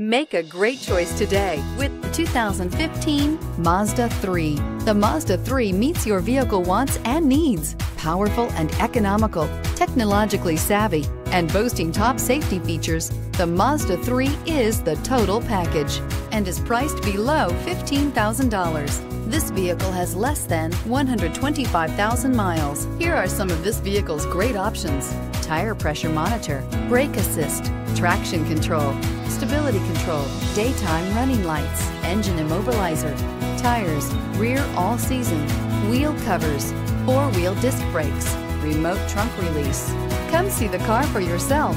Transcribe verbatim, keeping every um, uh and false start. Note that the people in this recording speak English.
Make a great choice today with the two thousand fifteen Mazda three. The Mazda three meets your vehicle wants and needs. Powerful and economical, technologically savvy, and boasting top safety features, the Mazda three is the total package and is priced below fifteen thousand dollars. This vehicle has less than one hundred twenty-five thousand miles. Here are some of this vehicle's great options: tire pressure monitor, brake assist, traction control, stability control, daytime running lights, engine immobilizer, tires, rear all-season, wheel covers, four-wheel disc brakes, remote trunk release. Come see the car for yourself.